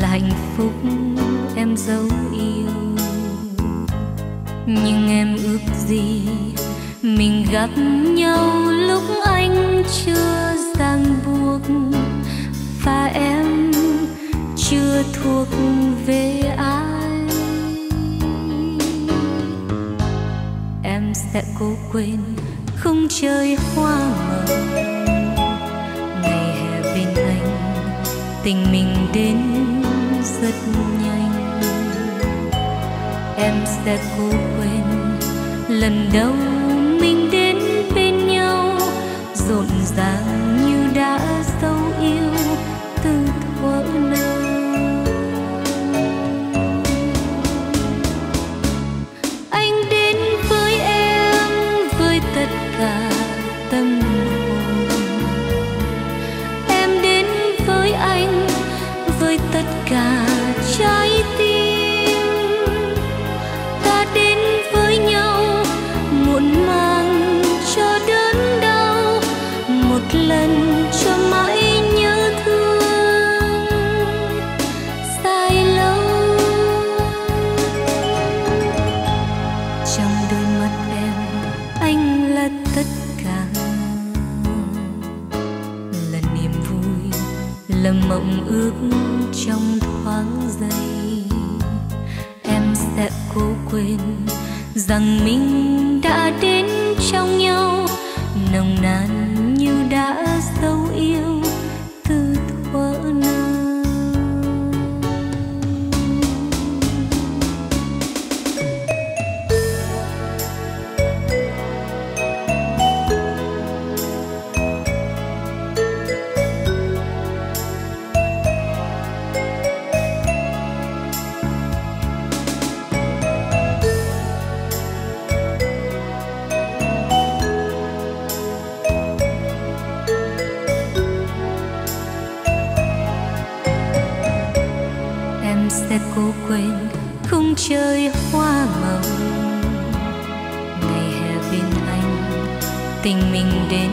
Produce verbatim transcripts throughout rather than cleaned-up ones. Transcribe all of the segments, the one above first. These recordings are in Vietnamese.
là hạnh phúc em dấu yêu, nhưng em ước gì mình gặp nhau lúc anh chưa ràng buộc và em chưa thuộc về ai. Em sẽ cố quên không chơi hoa mộng, ngày hè bên anh tình mình đến rất nhanh. Em sẽ cố quên lần đầu mình đến bên nhau, rộn ràng như đã dấu yêu từ thuở nào. Anh đến với em với tất cả tâm hồn, em đến với anh với tất cả trái tim. Ta đến với nhau muộn màng cho đớn đau, một lần cho mãi nhớ thương dài lâu. Trong đôi mắt em anh là tất cả, là niềm vui, là mộng ước trong thoáng giây. Em sẽ cố quên rằng mình đã đến trong nhau, nồng nàn như đã dấu yêu từ thuở nào. Em sẽ cố quên không chơi hoa mộng, ngày hè bên anh tình mình đến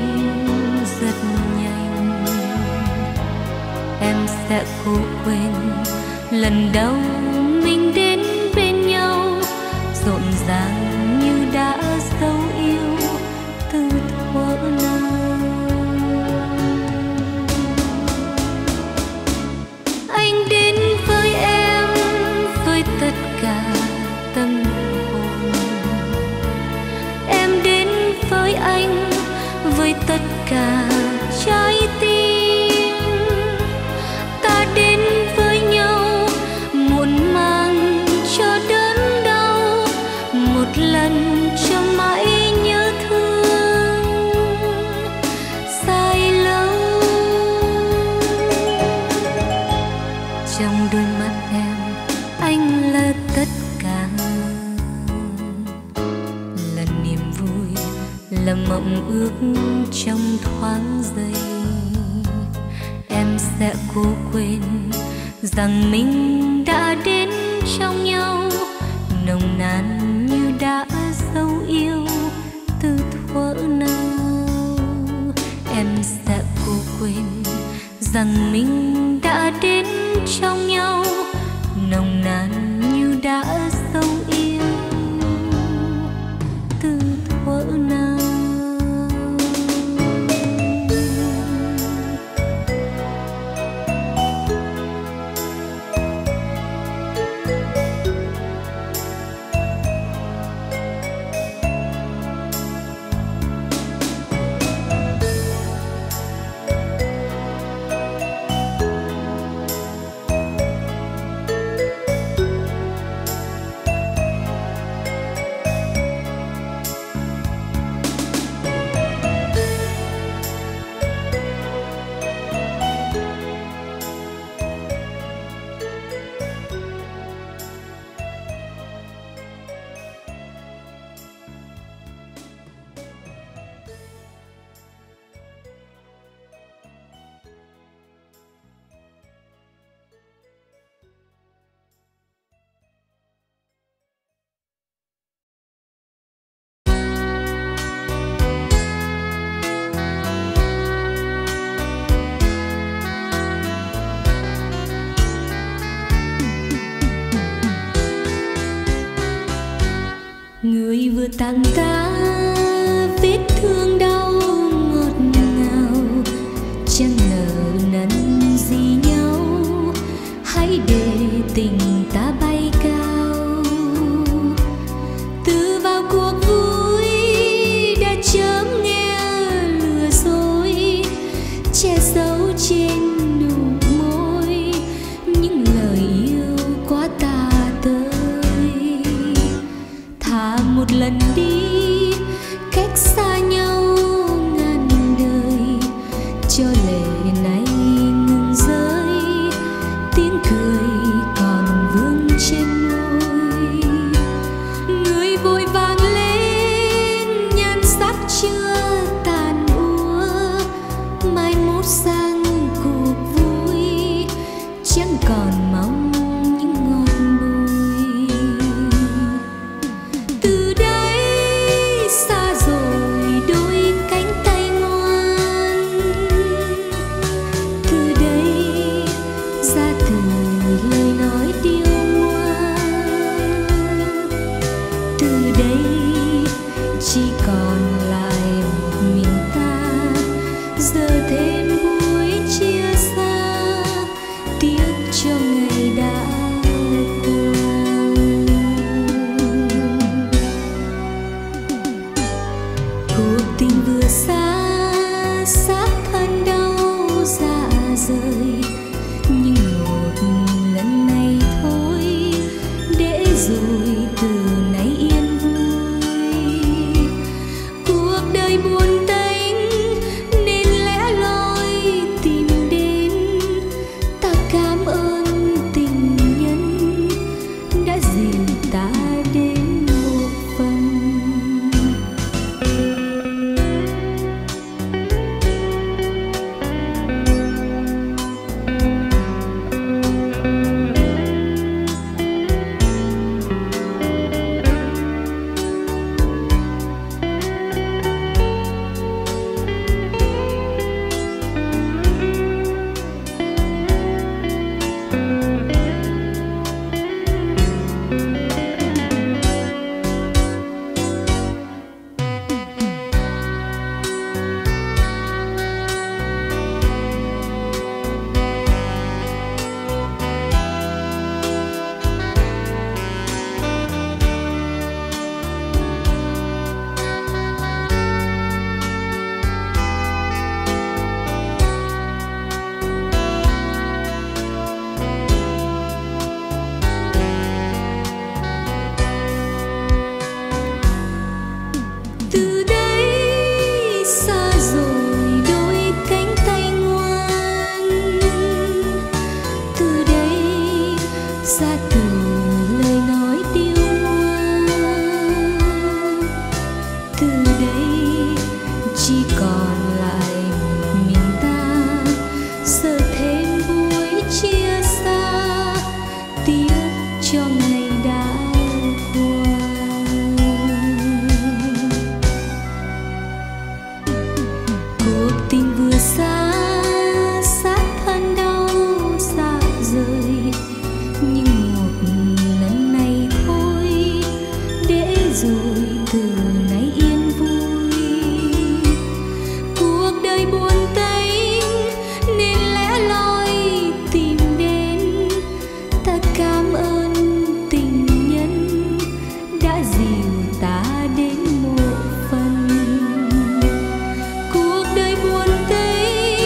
rất nhanh. Em sẽ cố quên lần đầu mình đến bên nhau, rộn ràng như đã dấu yêu từ thuở nào. Anh đến với em tất cả tâm hồn, em đến với anh với tất cả trái tim. Ta đến với nhau muộn màng cho đớn đau, một lần cho mãi nhớ thương sai lâu. Trong đôi mắt em anh là tất cả, là niềm vui, là mộng ước trong thoáng giây. Em sẽ cố quên rằng mình đã đến trong nhau, nồng nàn như đã dấu yêu từ thuở nào. Em sẽ cố quên rằng mình đã đến trong nhau, nồng nàn như đã dấu yêu từ thuở nào. Thank you. đàn ca vết thương đau ngọt ngào, chẳng nợ nần gì nhau, hãy để tình ta bay cao. Từ vào cuộc vui đã chớm nghe lừa dối, che giấu trên một lần đi cách xa nhau ngàn đời, cho lệ này ngừng rơi, tiếng cười còn vương trên môi. Người vội vàng lên nhan sắc chưa tàn úa, mai mốt sang cuộc vui chẳng còn mong. Xa từ lời nói điêu ngoa, từ đây chỉ còn lại mình ta, giờ thêm vui chia xa, tiếc cho ngày đã qua. Cuộc tình vừa xa sát thân đau xa rời, nhưng một lần này thôi, để rồi từ nay yên vui. Cuộc đời buồn tênh nên lẽ loi tìm đến, ta cảm ơn tình nhân đã dìu ta đến một phần. Cuộc đời buồn tênh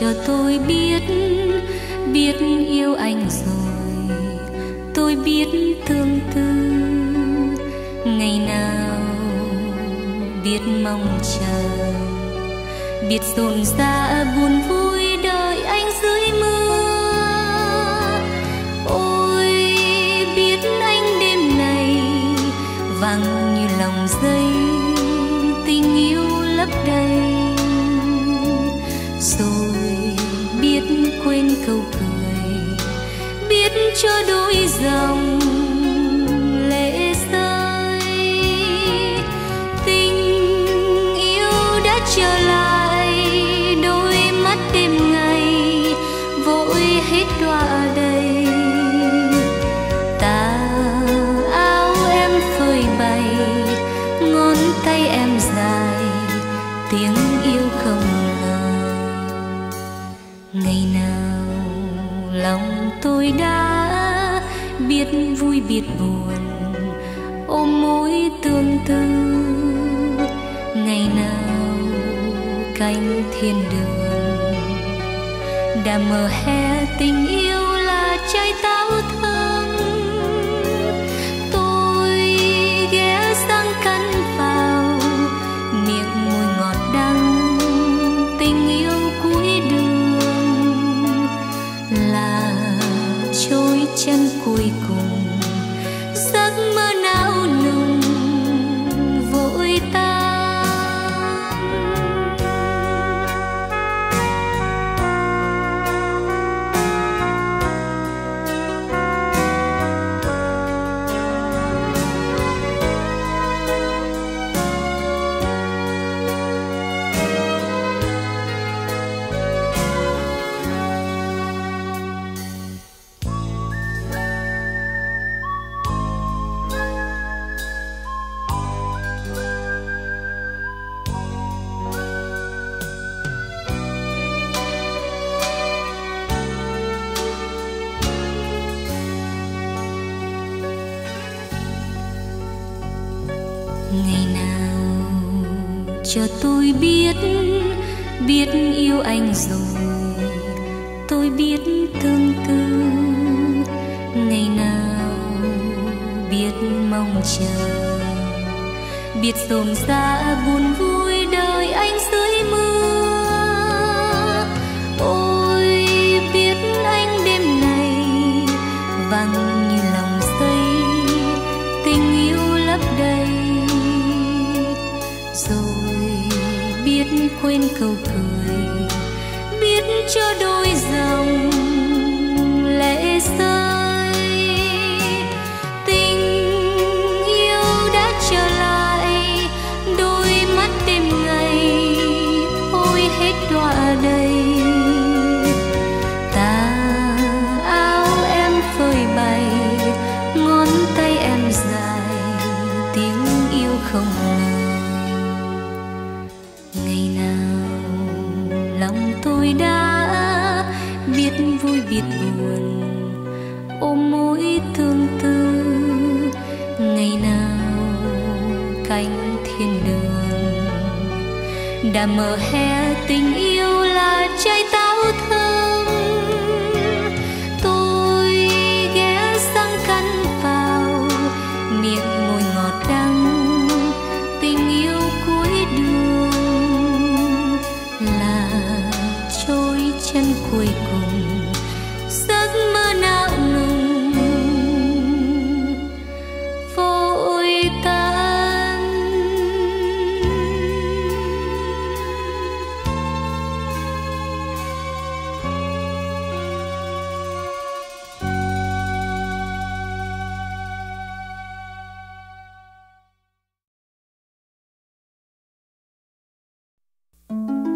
cho tôi biết, biết yêu anh rồi. Tôi biết thương tư ngày nào, biết mong chờ, biết rộn rã buồn vui đợi anh dưới mưa. Ôi biết anh đêm này vàng như lòng dây, tình yêu lấp đầy. Rồi biết quên câu cười, biết cho đôi dòng lệ rơi. Tình yêu đã trở lại đôi mắt đêm ngày, vội hết đọa đầy. Tà áo em phơi bày, ngón tay em dài, tiếng yêu không. Ngày nào lòng tôi đã biết vui biết buồn, ôm mối tương tư. Ngày nào cánh thiên đường đã mờ hè, tình yêu là trái táo thơm. Tôi ghé sang cắn vào miệng mùi ngọt đắng, tình yêu cuối đường trôi chân cuối cùng. Giấc mơ não nùng vội tan. Ngày nào cho tôi biết, biết yêu anh rồi. Tôi biết thương tư ngày nào, biết mong chờ, biết rộn rã buồn vui đời anh dưới mưa. Ôi biết anh đêm này vàng như lòng dây, tình yêu lấp đầy. Rồi biết quên câu cười, biết cho đôi dòng lệ rơi. Tình yêu đã trở lại đôi mắt đêm ngày, thôi hết đọa đầy. Tà áo em phơi bày, ngón tay em dài, tiếng yêu không ngờ. Tôi đã biết vui biết buồn, ôm mối tương tư. Ngày nào cánh thiên đường đã mờ hè, tình yêu là trái táo thơm. Tôi ghé sang cắn vào miệng mùi ngọt đắng, tình yêu cuối đường là trôi chân cuối cùng. Giấc mơ não nùng vội tan. Thank you.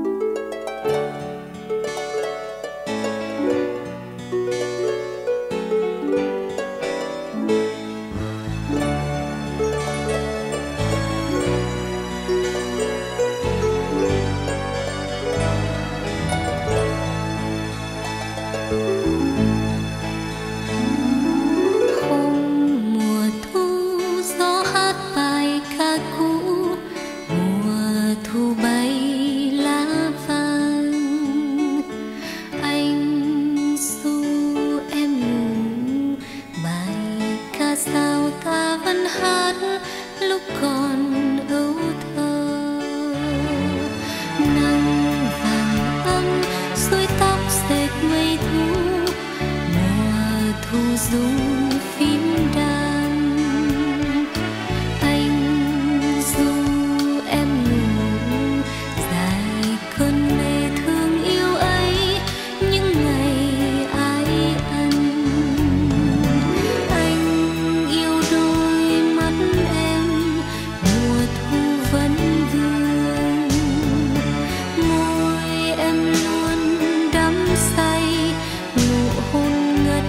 dùng phím đàn, anh du em ngủ dài cơn mê thương yêu ấy, những ngày ái ân. Anh yêu đôi mắt em mùa thu vẫn vương, môi em luôn đắm say nụ hôn ngất.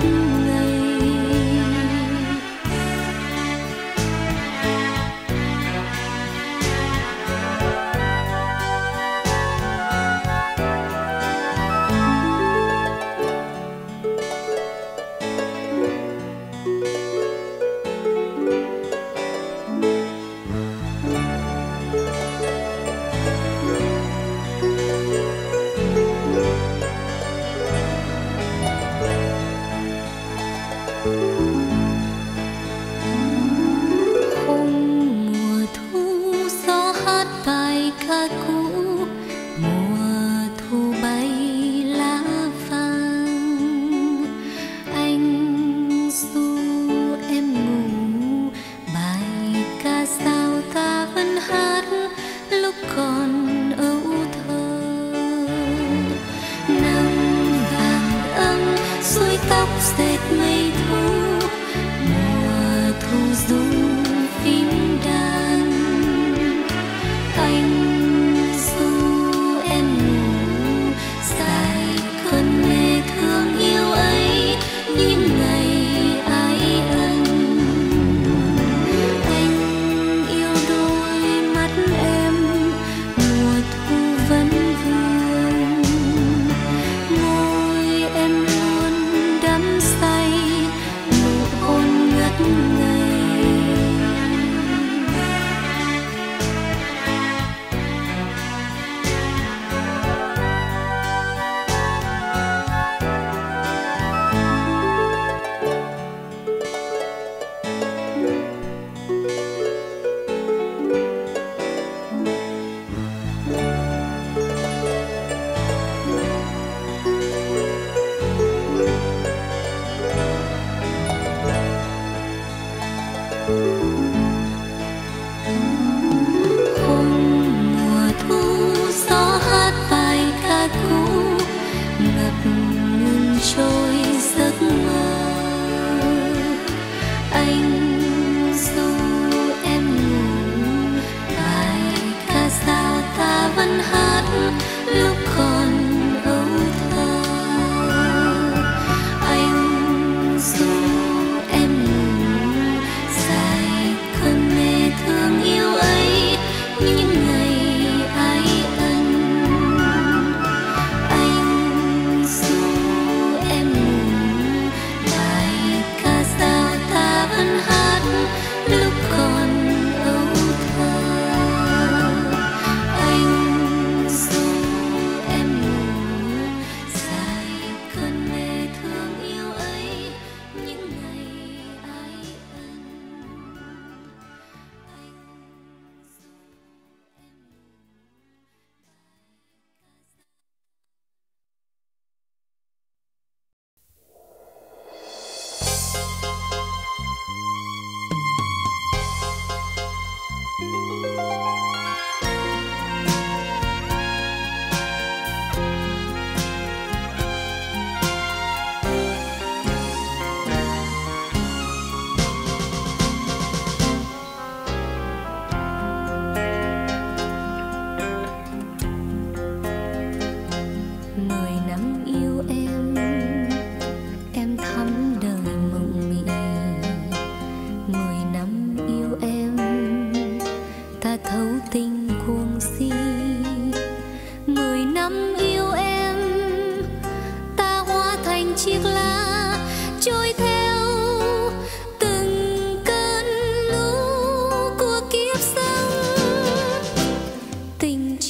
Tóc dệt mây thu, mùa thu du phím đàn, anh du em ngủ dài cơn mê thương yêu ấy, những ngày ái ân. Anh yêu đôi mắt em mùa thu vẫn vương, môi em say nụ hôn ngất ngây. Không mùa thu gió hát bài ca cũ, ngập ngừng trôi giấc mơ. Anh du em ngủ bài ca sao ta vẫn hát lúc còn ấu thơ. Anh du lúc còn ấu thơ, anh du em ngủ dài cơn mê thương yêu ấy, những ngày ái ân.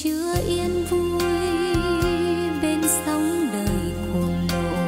Chưa yên vui bên sóng đời cuồng nộ,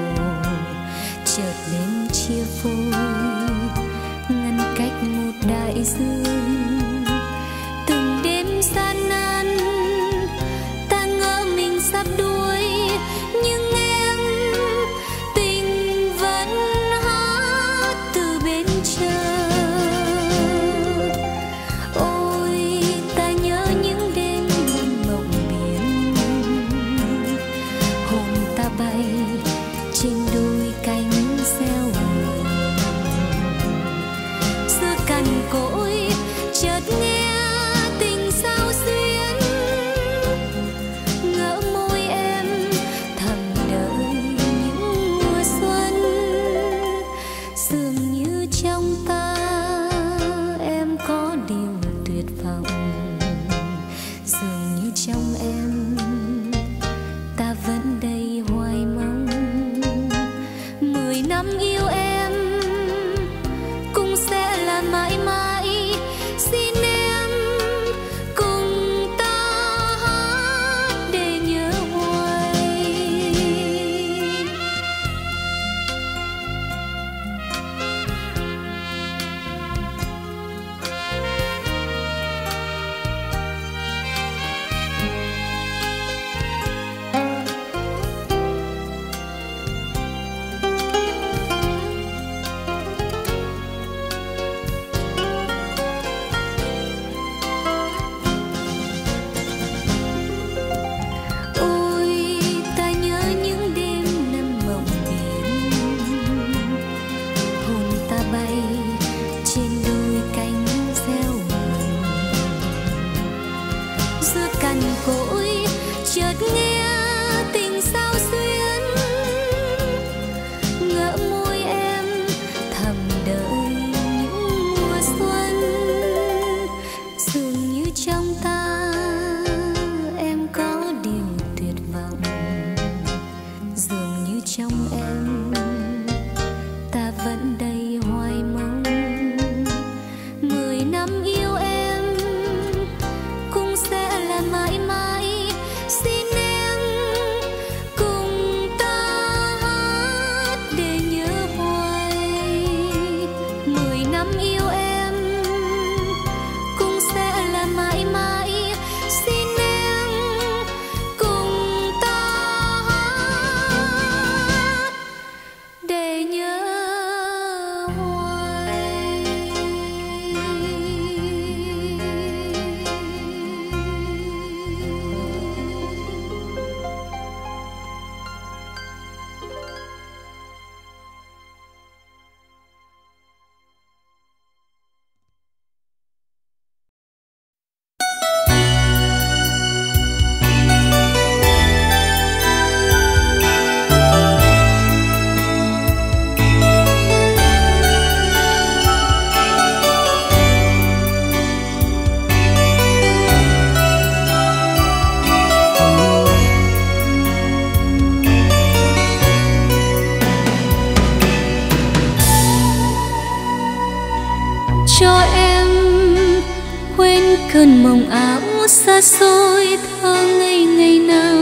cơn mộng áo xa xôi thơ ngây ngày nào.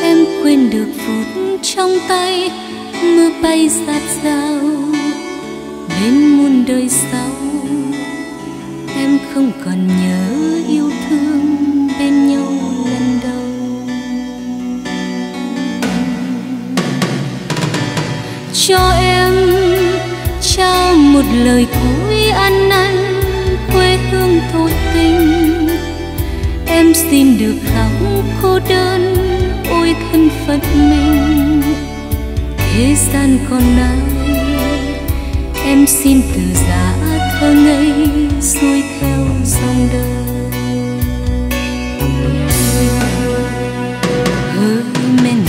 Em quên được phút trong tay mưa bay giạt rào, đến muôn đời sau em không còn nhớ yêu thương bên nhau lần đầu. Cho em trao một lời cuối ăn năn quê hương thôi tình, em xin được khóc cô đơn ôi thân phận mình. Thế gian còn ai, em xin từ giã thơ ngây xuôi theo dòng đời. Hỡi men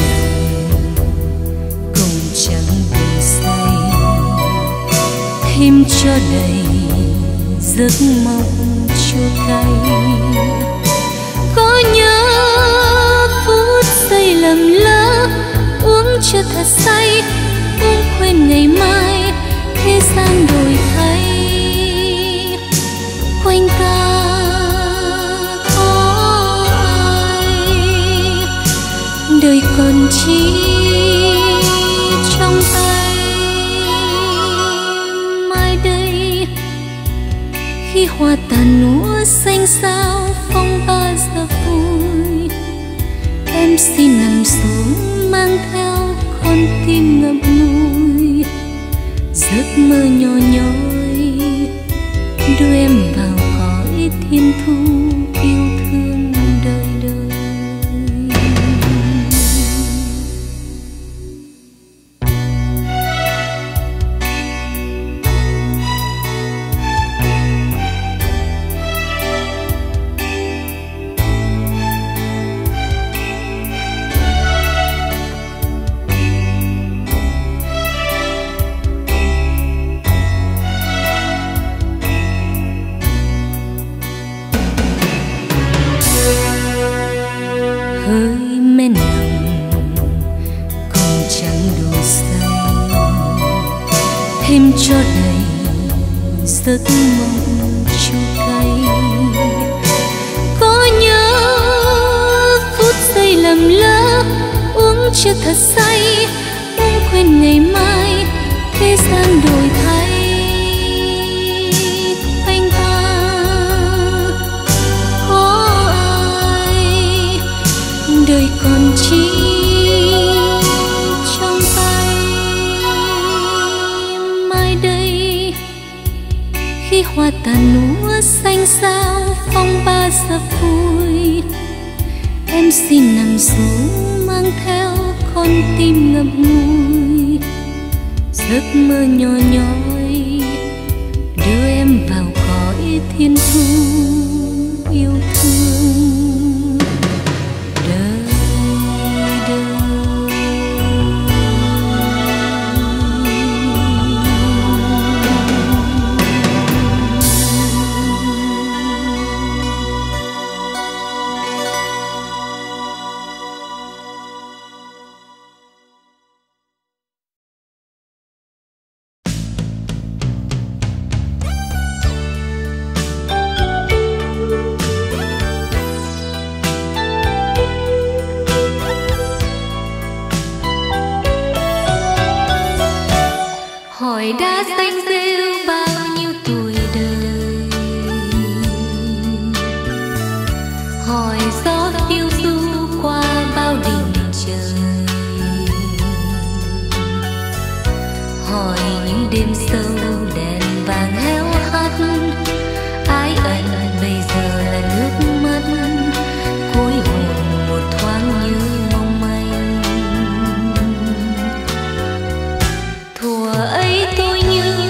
cùng chẳng buồn say, thêm cho đầy giấc mộng chua cay. Có nhớ phút giây lầm lỡ, uống chưa thật say, uống quên ngày mai. Thế gian đổi thay, quanh ta có ai, đời còn chỉ trong tay. Mai đây khi hoa tàn lúa xanh xao phong ba giờ vui, em xin nằm xuống mang theo con tim ngậm ngùi. Giấc mơ nhỏ nhói đưa em vào cõi thiên thu yêu thương đời đời. Cho đầy giấc mộng chua cay. Có nhớ phút giây lầm lỡ, uống chưa thật say, uống quên ngày mai. Thế gian đổi thay, anh ta có ai, đời còn chỉ hoa tàn lúa xanh xao phong ba giờ vui, em xin nằm xuống mang theo con tim ngậm ngùi. Giấc mơ nhỏ nhói đưa em vào cõi thiên thu yêu thương đời đời. Tôi như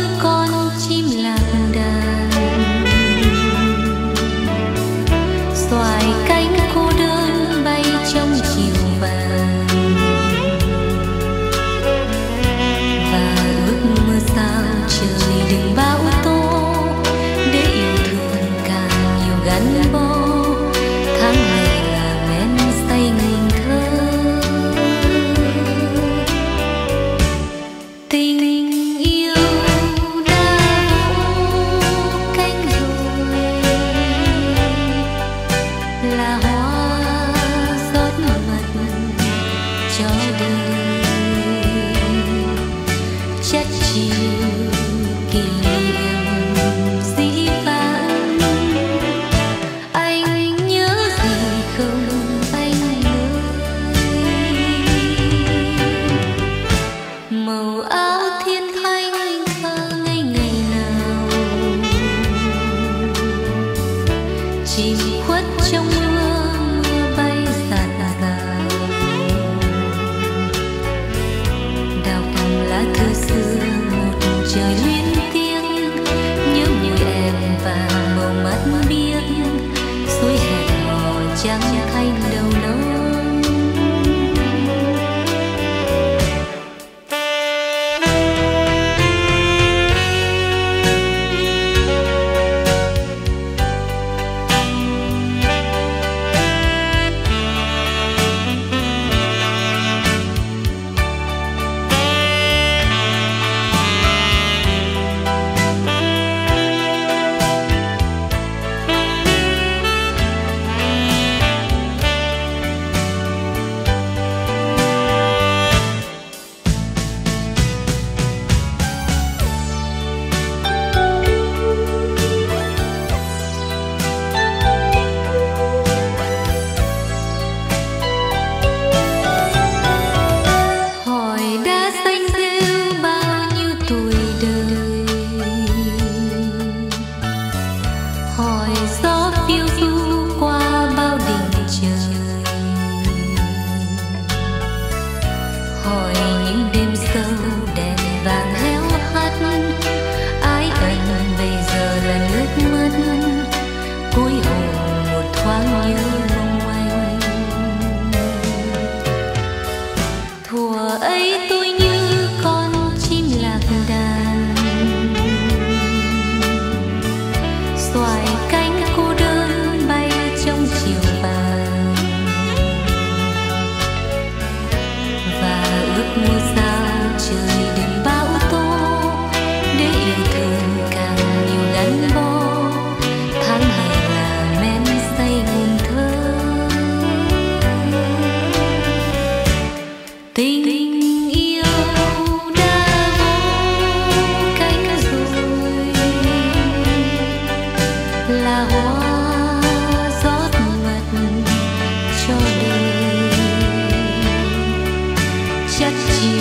chất chiều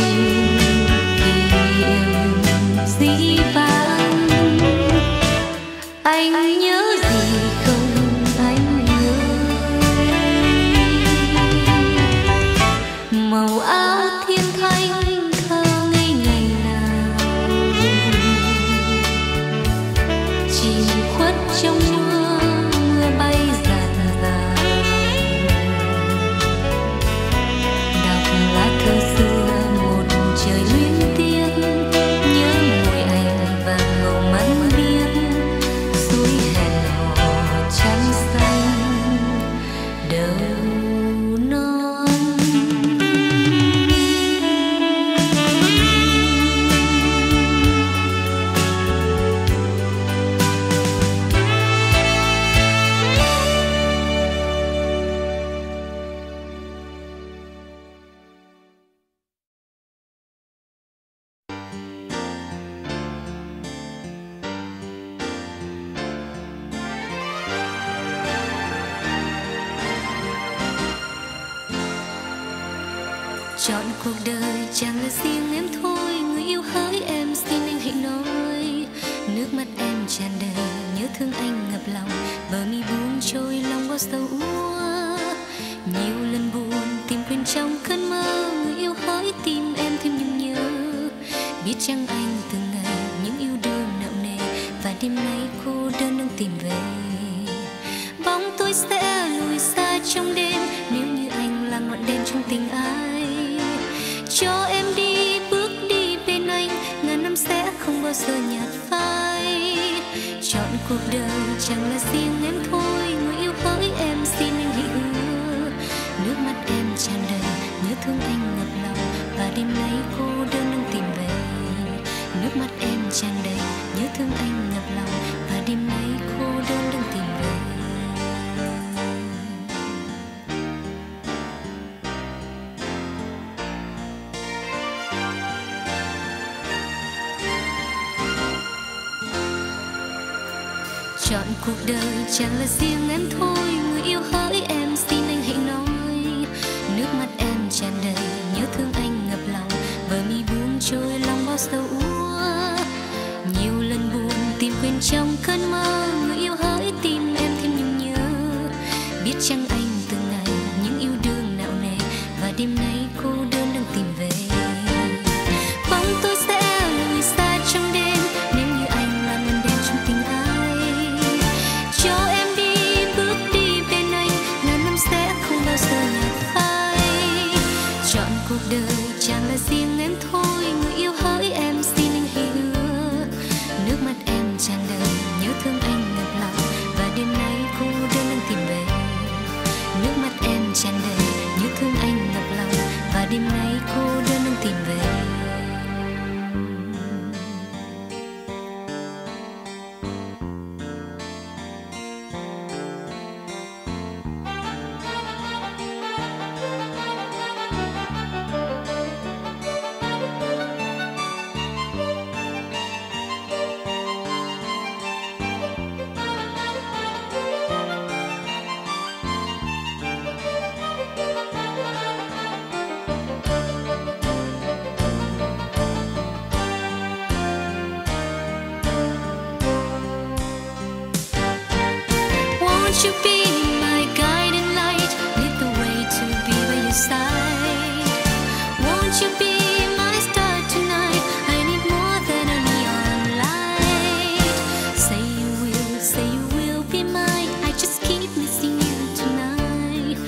niềm dĩ vãng. Anh nhớ gì không anh ơi, màu áo thiên thanh thơ ngây ngày nào chìm khuất trong mưa, mưa bay dạt dào đọc lá thơ xưa một trời luyến tiếc, nhớ mùi anh và màu mắn biếc suối hẹn hò trắng xanh đầu non. Chọn cuộc đời chẳng là riêng em thôi, người yêu hỡi em xin anh hãy nói. Nước mắt em tràn đầy nhớ thương anh ngập lòng, bờ mi buông trôi lòng bao sầu úa. Nhiều lần buồn tìm quên trong cơn mơ, người yêu hỡi tìm em thêm nhung nhớ. Biết chăng anh từng ngày những yêu đương nặng nề, và đêm nay cô đơn đang tìm về. Bóng tôi sẽ lùi xa trong đêm, nếu như anh là ngọn đèn trong tình ai. Cho em đi bước đi bên anh, ngàn năm sẽ không bao giờ nhạt phai. Chọn cuộc đời chẳng là riêng em thôi, người yêu hỡi em xin anh hãy hứa. Nước mắt em tràn đầy nhớ thương anh ngập lòng, và đêm nay cô đơn đang tìm về. Nước mắt em tràn đầy nhớ thương anh ngập lòng, và đêm nay cô đơn đang tìm về. Chọn cuộc đời chẳng là riêng em thôi, người yêu hỡi em xin anh hãy nói. Nước mắt em tràn đầy nhớ thương anh ngập lòng, bờ mi buông trôi lòng bao sầu úa. Nhiều lần buồn tìm quên trong cơn mơ, người yêu hỡi tìm em thêm nhung nhớ. Biết chăng anh từng ngày những yêu đương nạo nề, và đêm nay cô đơn đang tìm về. Bóng tôi sẽ lùi xa trong đêm, nếu như anh là ngọn đèn trong tình ai. Cho em đi bước đi bên anh, ngàn năm sẽ không bao giờ nhạt phai. Chọn cuộc đời chẳng là riêng em thôi, người yêu hỡi em xin anh hãy hứa. Nước mắt em tràn đầy nhớ thương anh ngập lòng, và đêm nay cô đơn đang tìm về. Nước mắt em tràn đầy nhớ thương anh ngập lòng, và đêm nay cô đơn đang tìm về. You be my guiding light, lead the way to be by your side. Won't you be my star tonight? I need more than a neon light. Say you will, say you will be mine. I just keep missing you tonight.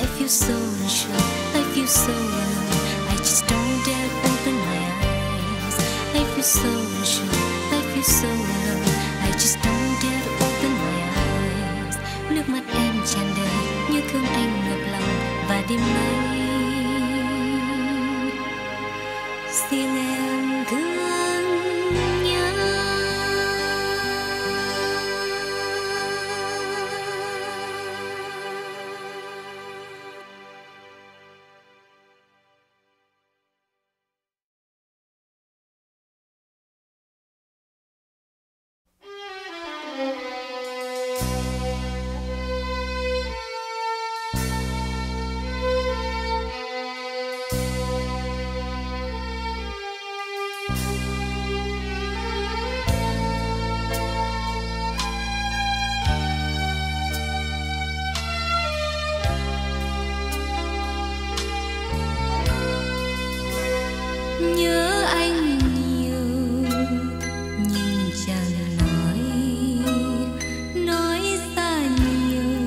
I feel so unsure, I feel so alone. I just don't dare open my eyes. I feel so unsure, I feel so alone. I just don't dare open my eyes. Nước mắt em tràn đầy như thương anh ngập lòng, và đêm nay riêng em thương nhớ. nhớ anh nhiều nhưng chẳng nói nói ra nhiều,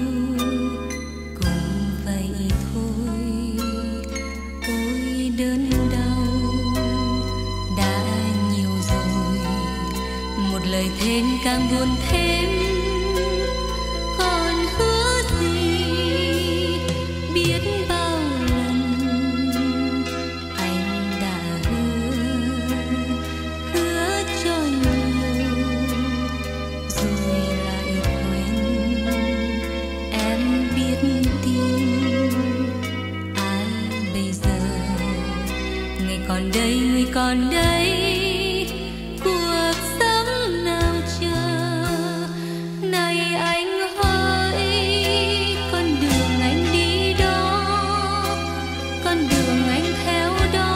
cũng vậy thôi tôi đớn đau đã nhiều rồi, một lời thêm càng buồn thêm. Còn đây người còn đây, cuộc sống nào chờ. Này anh hỡi, con đường anh đi đó, con đường anh theo đó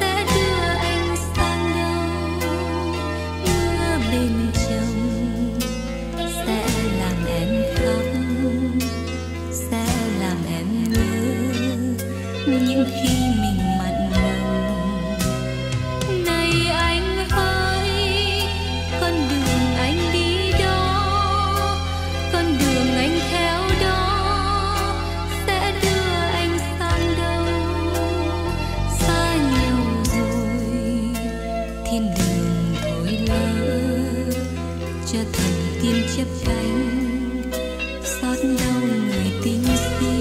sẽ đưa anh sang đâu. Mưa bên chồng sẽ làm em khóc, sẽ làm em nhớ những khi mình chấp cánh xót đau người tình sĩ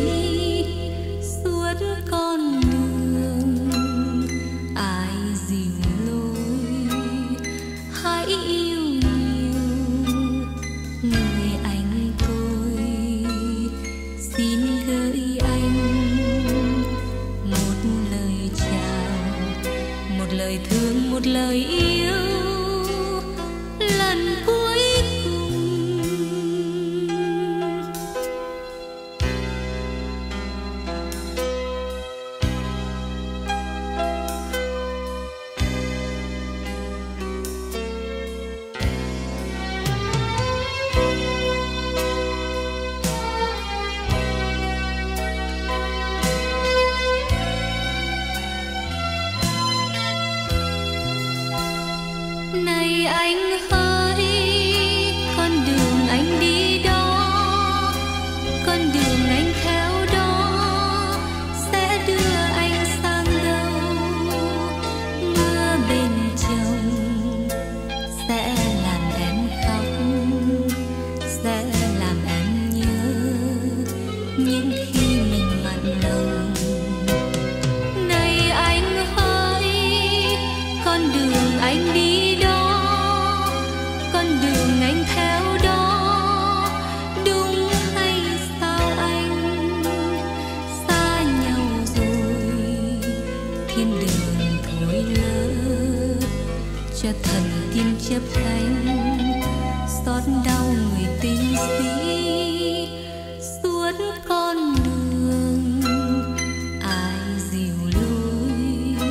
suốt con đường. Ai dìu lối hãy yêu nhiều người anh tôi, xin gửi anh một lời chào, một lời thương, một lời yêu. Này anh hỡi, con đường anh đi đó, con đường anh theo đó sẽ đưa anh sang đâu. Mưa bên chồng sẽ làm em khóc, sẽ làm em nhớ những khi mình mặn nồng. Này anh hỡi, con đường anh đi cho thần tiên chấp cánh xót đau người tình sĩ suốt con đường. Ai dìu lối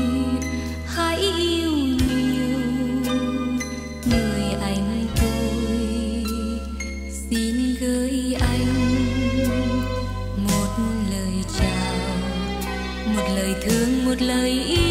hãy yêu nhiều người anh tôi, xin gửi anh một lời chào, một lời thương, một lời yêu.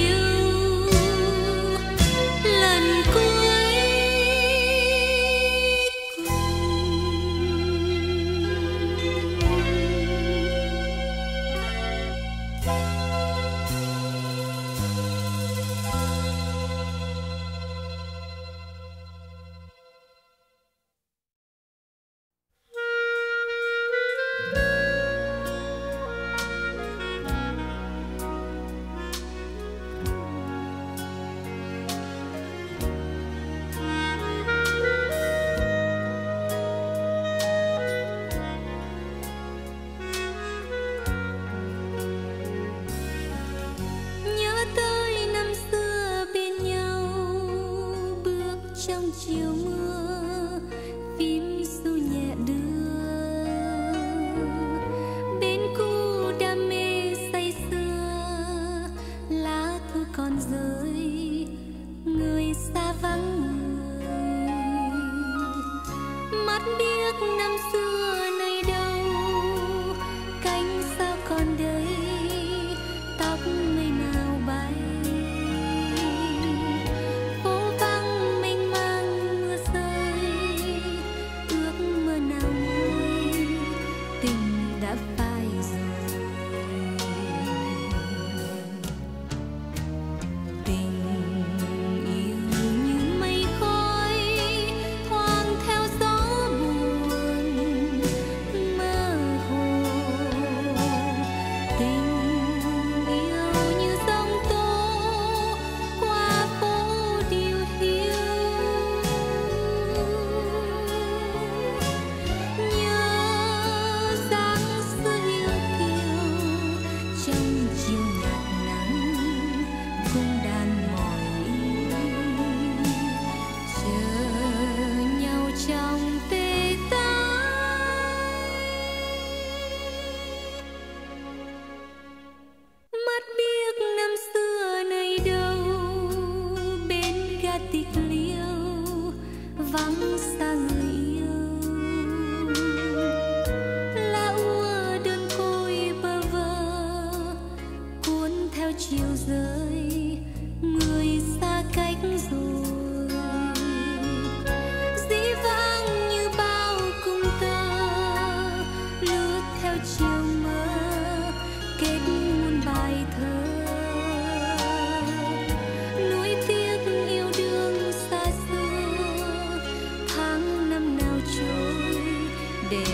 Trong chiều mưa phím du nhẹ đưa bên cu đam mê say sưa, lá thu còn rơi người xa vắng người. Mắt biếc năm xưa nay đâu, cánh sao còn đây, tóc mây nào bay. theo chiều rơi, người xa cách rồi. Dĩ vãng như bao cung ta, lướt theo chiều mơ, kết muôn bài thơ. Nỗi tiếc yêu đương xa xưa, tháng năm nào trôi để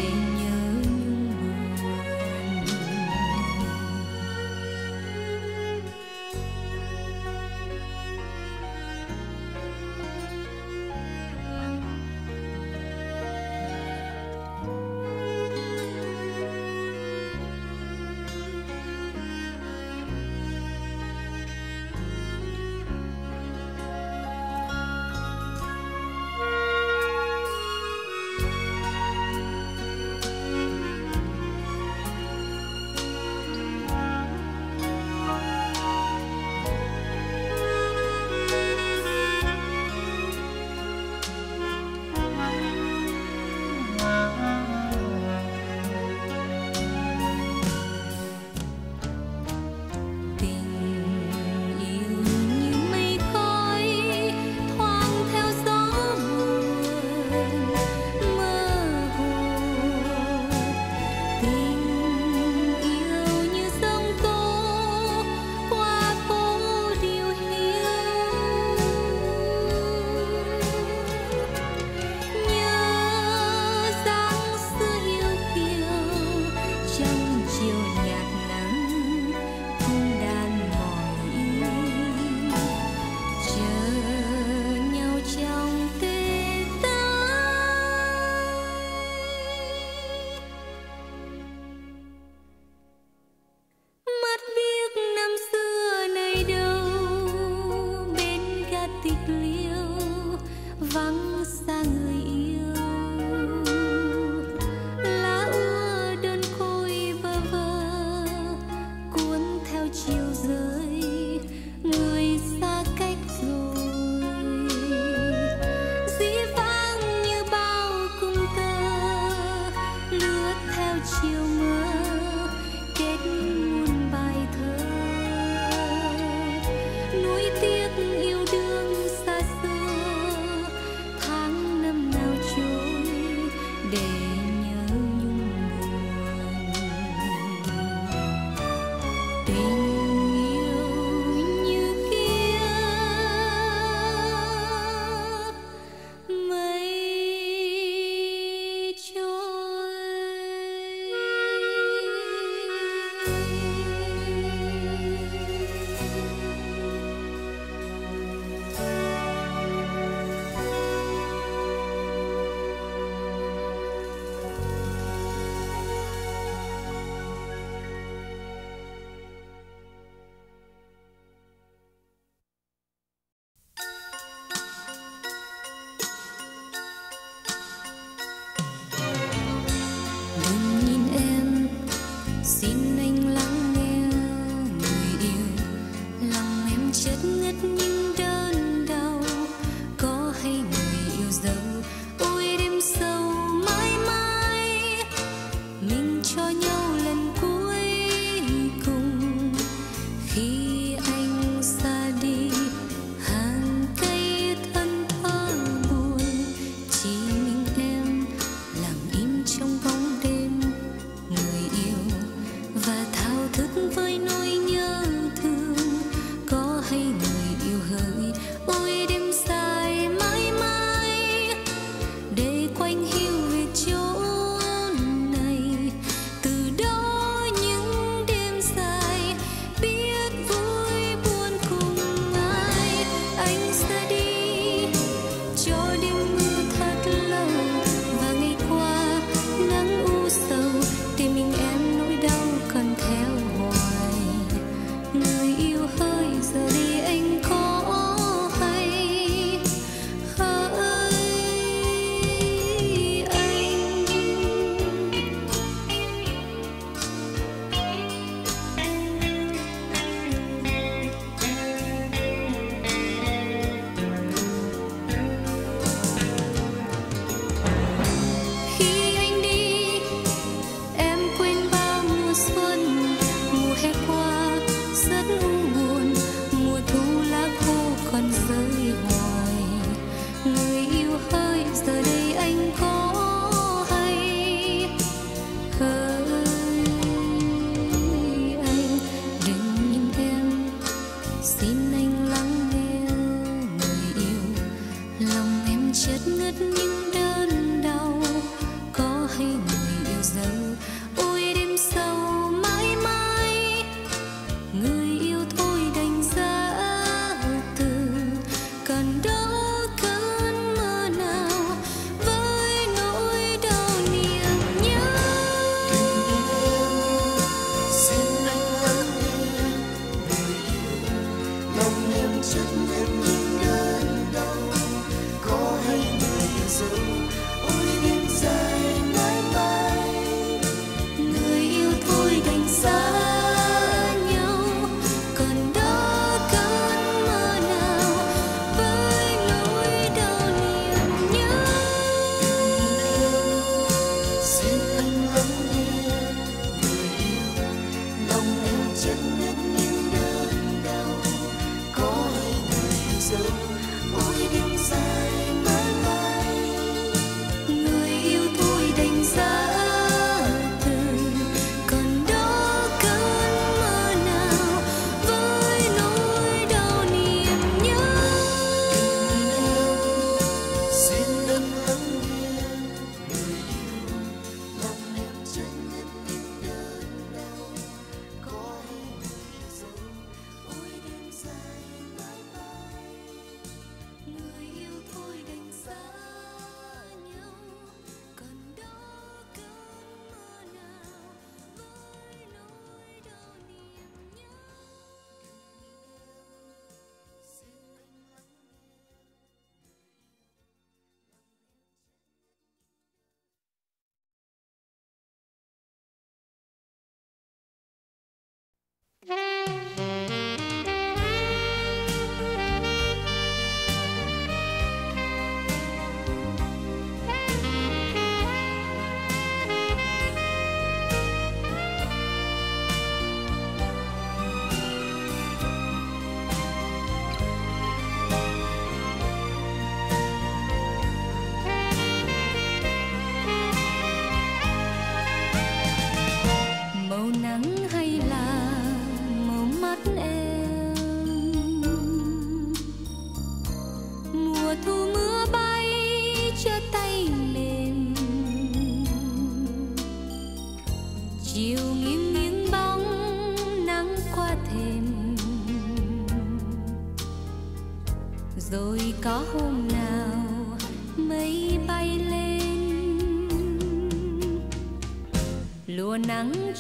và thao thức với nỗi nhớ thương. Có hay người yêu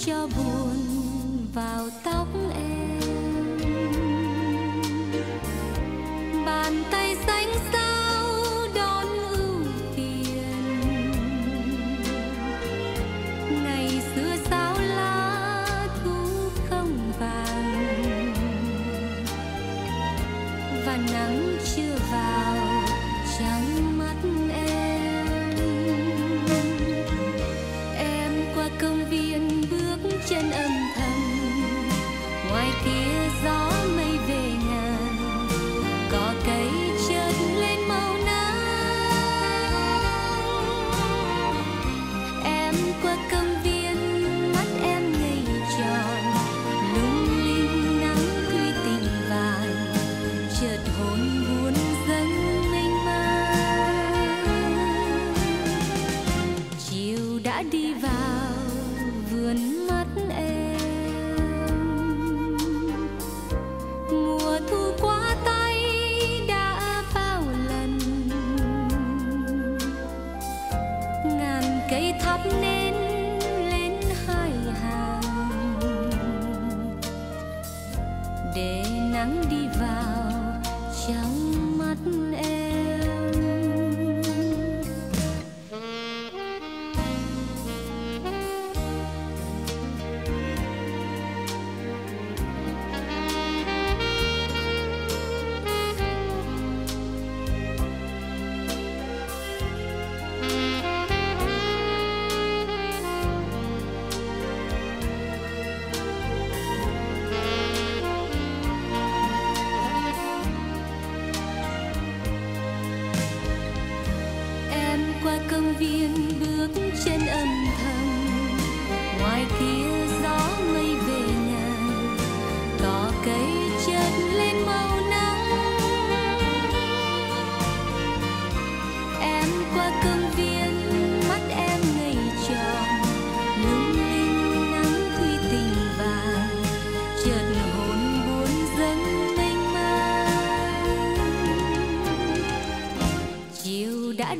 Cho buồn vào tóc em, bàn tay xanh xao đón ưu phiền. Ngày xưa sao lá thu không vàng, và nắng chưa vào trắng mắt em. Em qua công viên chân âm thầm, ngoài kia gió mây về ngàn, có cây chợt lên màu nắng. Em qua công viên mắt em ngây tròn, lung linh nắng tuy tình vàng, chợt hồn buồn dâng mênh mang. Chiều đã đi vào vườn.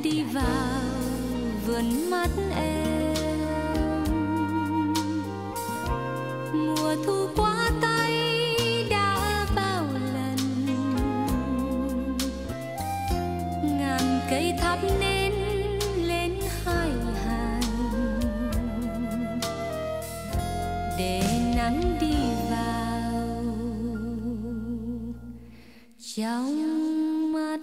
Đi vào vườn mắt em, mùa thu quá tay đã bao lần, xây tháp nến lên hai hàng để nắng đi vào trong mắt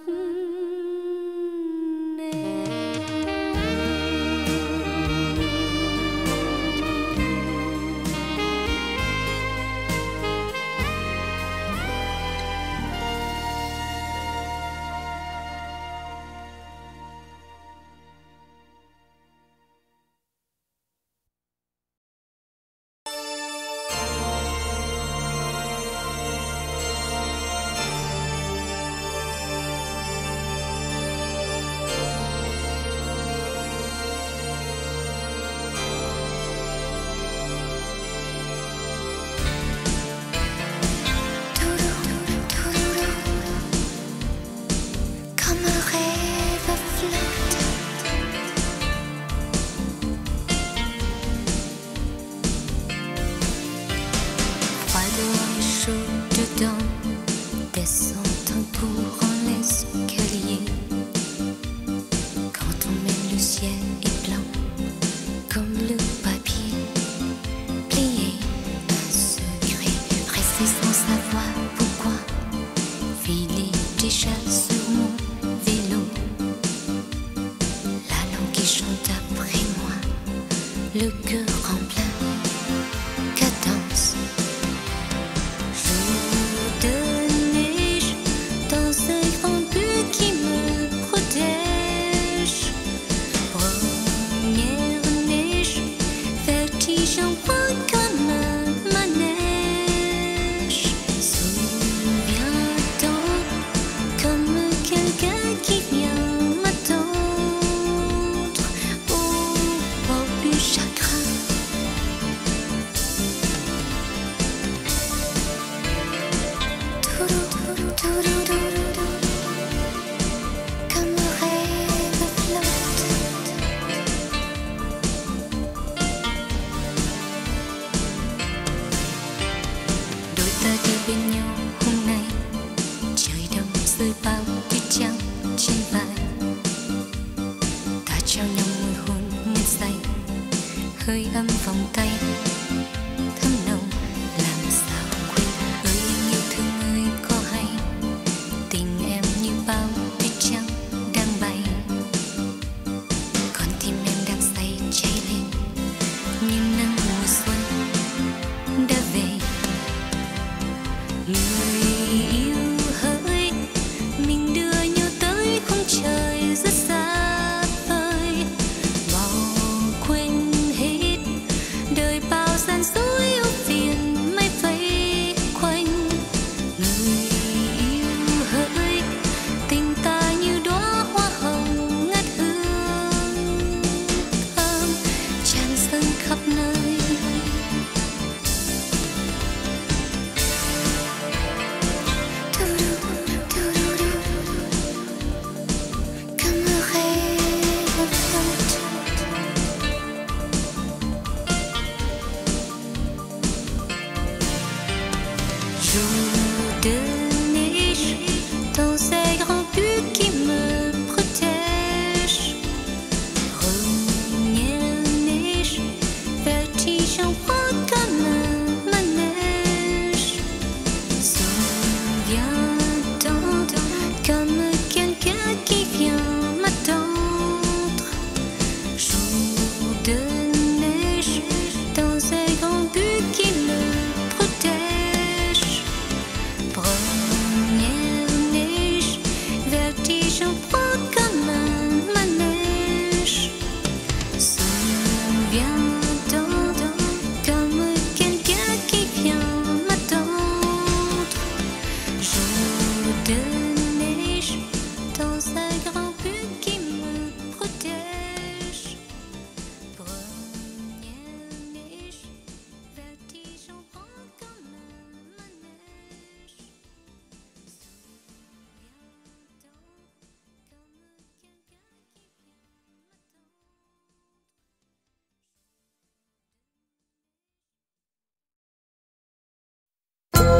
Thank you.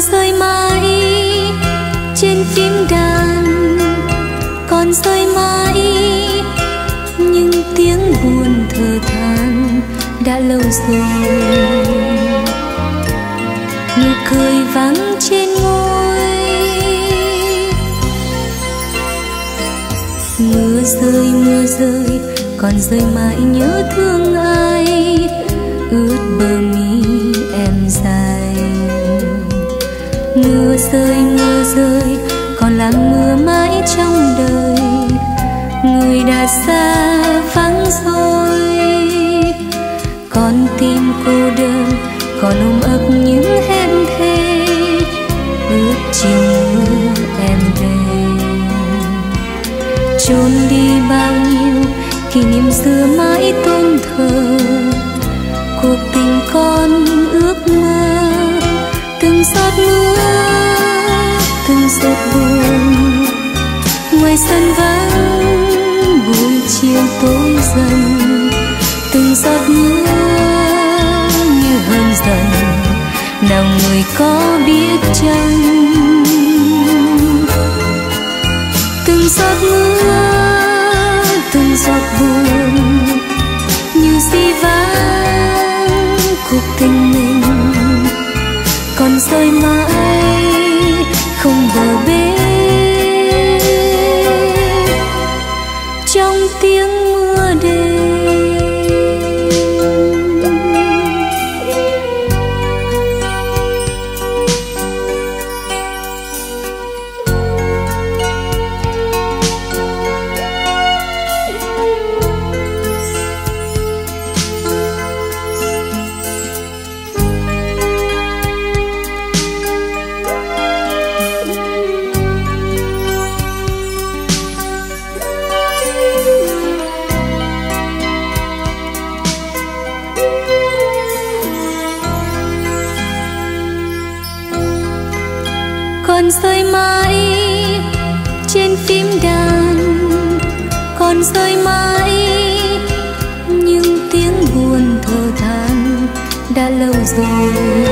còn rơi mãi trên phím đàn, còn rơi mãi những tiếng buồn thở than đã lâu rồi. Nụ cười vắng trên môi, mưa rơi mưa rơi còn rơi mãi nhớ thương ai ướt bờ mi em dài. Mưa rơi mưa rơi còn làm mưa mãi trong đời, người đã xa vắng rồi. Con tim cô đơn còn ôm ấp những em thề ướt chiều mưa em về. Chôn đi bao nhiêu kỷ niệm xưa mãi tôn thờ cuộc tình con ước mơ. Từng giọt mưa từng giọt buồn ngoài sân vắng buổi chiều tối dần, từng giọt mưa như hờn dần nào người có biết chăng. Từng giọt mưa từng giọt buồn như di vãng cuộc tình mình còn rơi mãi không bờ bến trong tiếng mưa đêm. Còn rơi mãi trên phím đàn, còn rơi mãi những tiếng buồn thở than đã lâu rồi.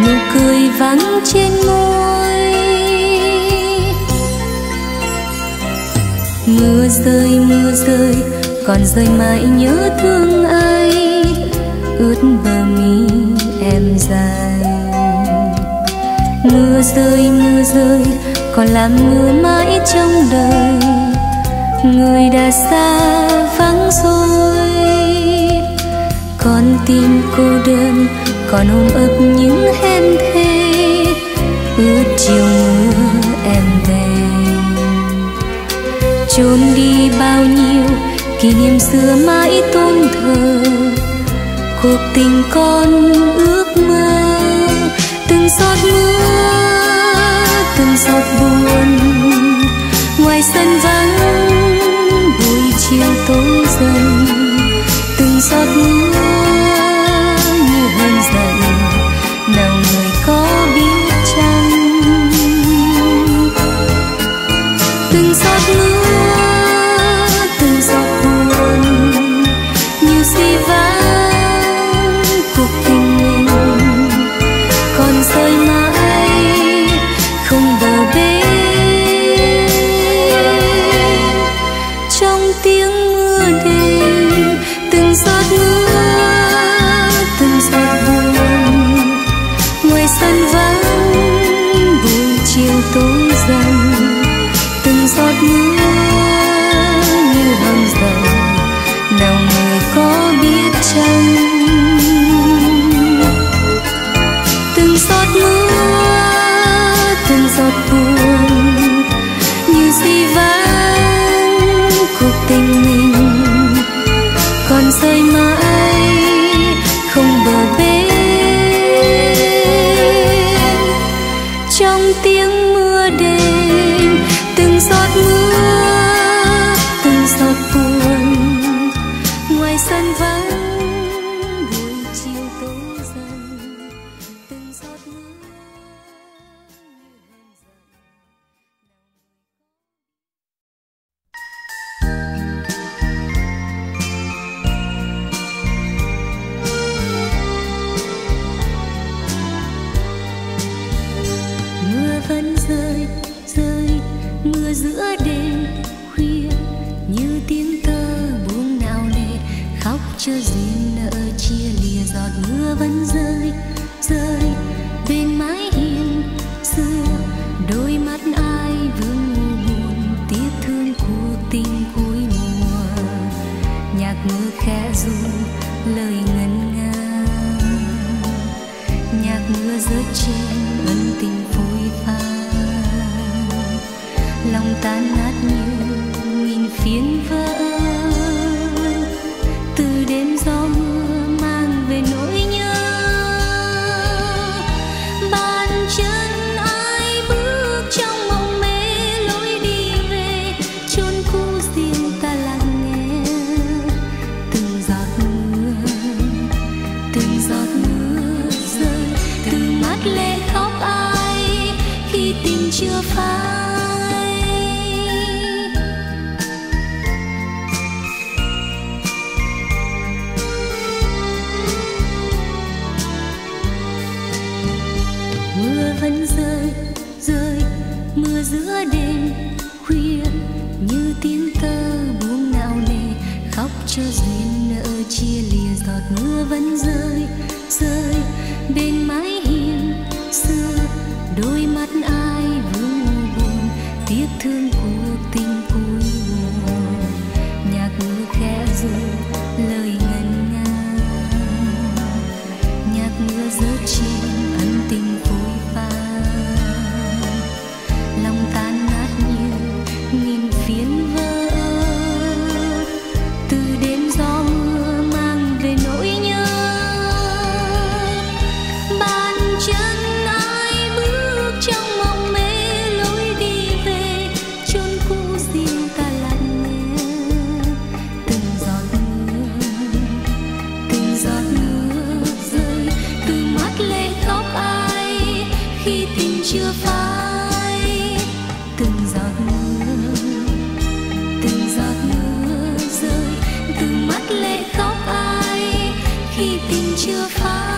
Nụ cười vắng trên môi, mưa rơi mưa rơi còn rơi mãi nhớ thương ai ướt bờ mi em dài. Mưa rơi mưa rơi còn làm mưa mãi trong đời, người đã xa vắng rồi. Con tim cô đơn còn ôm ấp những em thề ướt chiều mưa em về. Chôn đi bao nhiêu kỷ niệm xưa mãi tôn thờ cuộc tình con ước mơ. Từng giọt mưa từng giọt buồn ngoài sân vắng buổi chiều tối dần, từng giọt mưa như hờn dần nào người có biết chăng. Từng giọt mưa từng giọt buồn như di vãng cuộc tình mình còn rơi mãi không bờ bến trong tiếng mưa đêm. Từng giọt mưa tinh cuối mùa, nhạc ngữ khẽ ru lời ngân nga, nhạc ngữ rớt trên ân tình phôi pha, lòng tan nát như nghìn phiến vỡ. Từ đêm gió mưa mang về nỗi nhớ, bàn chân ai bước trong mộng mê, lối đi về chốn cũ riêng ta lặng nghe. Từng giọt mưa, từng giọt mưa rơi, từ mắt lệ khóc ai khi tình chưa phai. Vẫn rơi, rơi, mưa giữa đêm khuya như tiếng tơ buông não nề, khóc cho duyên nợ chia lìa. Giọt mưa vẫn rơi, rơi bên mái hiên xưa, đôi mắt ai vương buồn tiếc thương cuộc tình cuối mùa, nhạc mưa khẽ ru lời ngân nga, nhạc mưa rớt trên ân tình phôi pha, lòng tan nát như nghìn phiến vỡ. Từ đêm gió mưa mang về nỗi nhớ, bàn chân ai bước trong mộng mê, lối đi về chốn cũ riêng ta lặng nghe. Từng giọt mưa, từng giọt mưa rơi, từ mắt lệ khóc ai khi tình chưa phai. Từng giọt mưa, từng giọt mưa rơi, từ mắt lệ khóc ai khi tình chưa phai.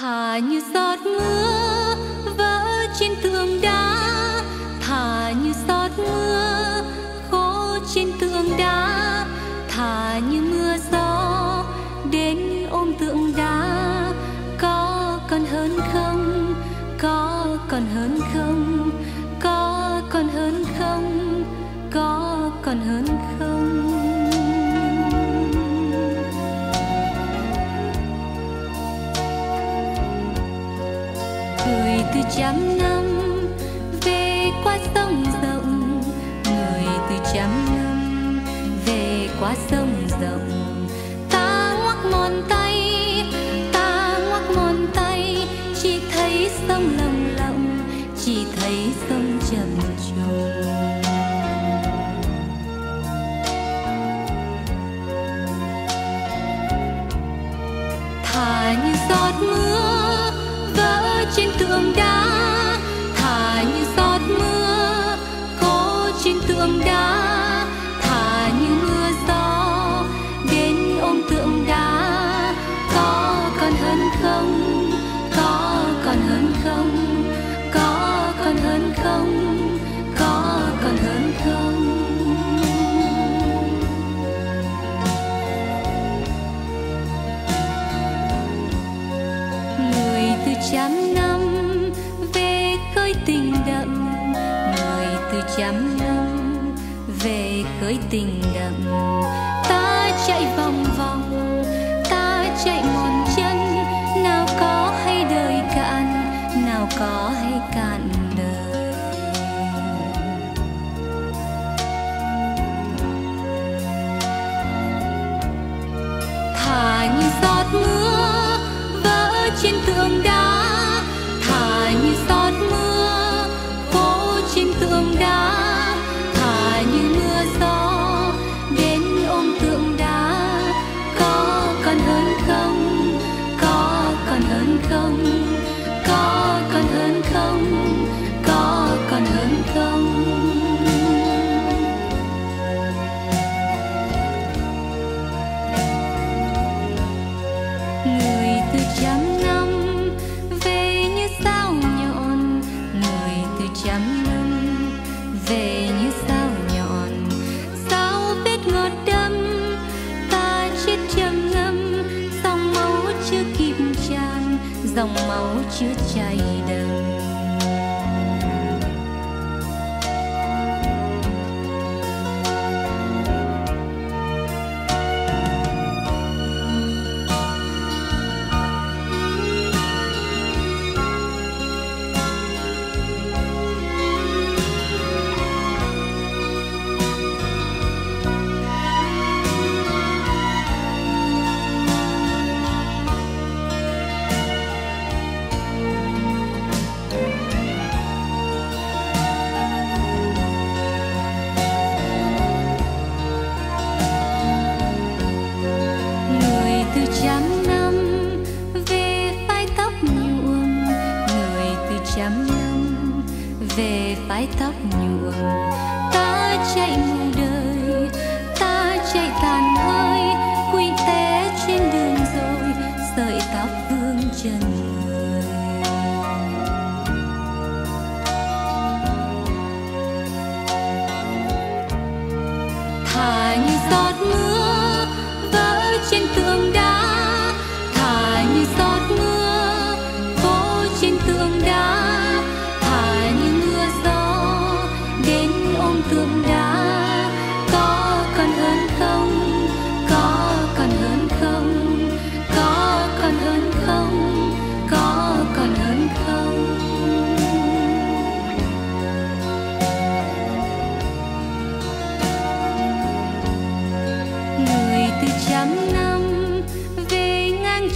Thả như giọt mưa vỡ trên tường đá, thả như giọt mưa khô trên tường đá, thả như mưa gió đến ôm tượng đá. Có còn hơn không, có còn hơn không, có còn hơn không, có còn hơn không. Người từ trăm năm về qua sông rộng, người từ trăm năm về qua sông rộng. Ta ngoắc mòn tay, ta ngoắc mòn tay, chỉ thấy sông lồng lộng, chỉ thấy sông trầm trồ. Thả như giọt mưa trên tượng đá, thả như giọt mưa khô trên tượng đá, thả như mưa gió đến ôm tượng đá. Có còn hơn không, có còn hơn không, có còn hơn không, có còn hơn không. Người từ trăm tình đậm, người từ trăm năm về khơi tình đậm. Ta chạy vòng vòng, ta chạy mòn chân, nào có hay đời cạn, nào có hay cạn đời. Thả như giọt mưa trăm năm về như sao nhọn, người từ trăm năm về như sao nhọn, sao biết ngọt đâm ta chết trầm ngâm, dòng máu chưa kịp tràn, dòng máu chưa chảy đầm. Về mái tóc nhuộm ta chạy mù đời, ta chạy tàn hơi, quy té trên đường rồi sợi tóc vương chân người. Thả như giọt mưa vỡ trên tường đá, thả như giọt mưa vỗ trên tường đá.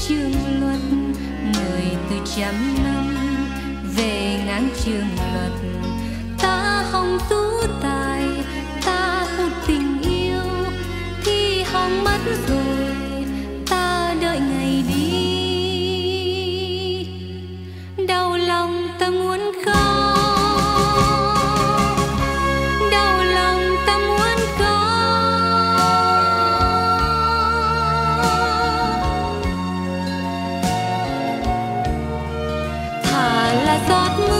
Trường luật người từ trăm năm về ngang trường luật, ta hòng tú tài, ta hút tình yêu khi hòng mất rồi, ta đợi ngày đi đau lòng ta muốn khóc. Giọt mưa